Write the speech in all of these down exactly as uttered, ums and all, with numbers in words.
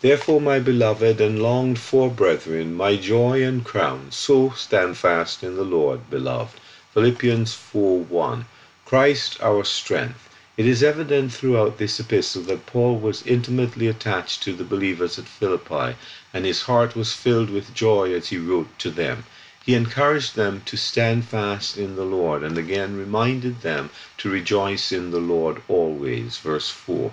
Therefore, my beloved and longed-for brethren, my joy and crown, so stand fast in the Lord, beloved. Philippians four one. Christ our strength. It is evident throughout this epistle that Paul was intimately attached to the believers at Philippi, and his heart was filled with joy as he wrote to them. He encouraged them to stand fast in the Lord, and again reminded them to rejoice in the Lord always. Verse four.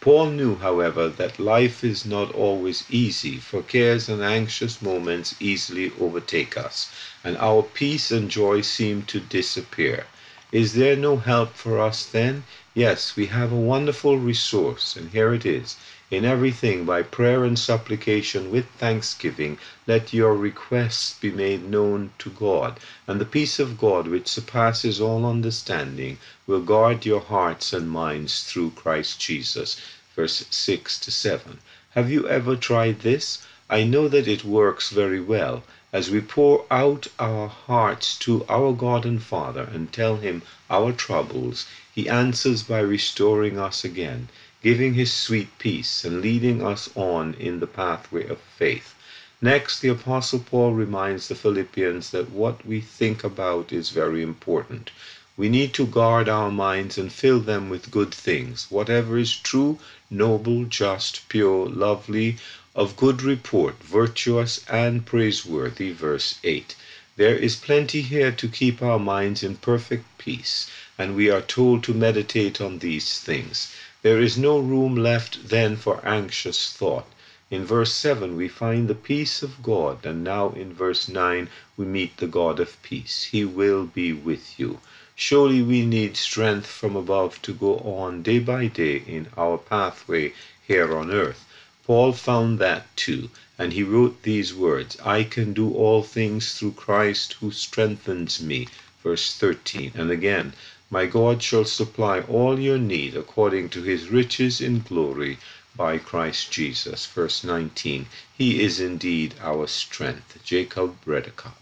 Paul knew, however, that life is not always easy, for cares and anxious moments easily overtake us, and our peace and joy seem to disappear. Is there no help for us then? Yes, we have a wonderful resource, and here it is. In everything, by prayer and supplication with thanksgiving, let your requests be made known to God, and the peace of God, which surpasses all understanding, will guard your hearts and minds through Christ Jesus. Verse six to seven. Have you ever tried this? I know that it works very well. As we pour out our hearts to our God and Father and tell Him our troubles, He answers by restoring us again, giving His sweet peace, and leading us on in the pathway of faith. Next, the Apostle Paul reminds the Philippians that what we think about is very important. We need to guard our minds and fill them with good things, whatever is true, noble, just, pure, lovely, of good report, virtuous and praiseworthy. Verse eight. There is plenty here to keep our minds in perfect peace, and we are told to meditate on these things. There is no room left then for anxious thought. In verse seven we find the peace of God, and now in verse nine we meet the God of peace. He will be with you. Surely we need strength from above to go on day by day in our pathway here on earth. Paul found that too, and he wrote these words, I can do all things through Christ who strengthens me. Verse thirteen, and again, my God shall supply all your need according to his riches in glory by Christ Jesus. Verse nineteen, he is indeed our strength. Jacob Bredekop.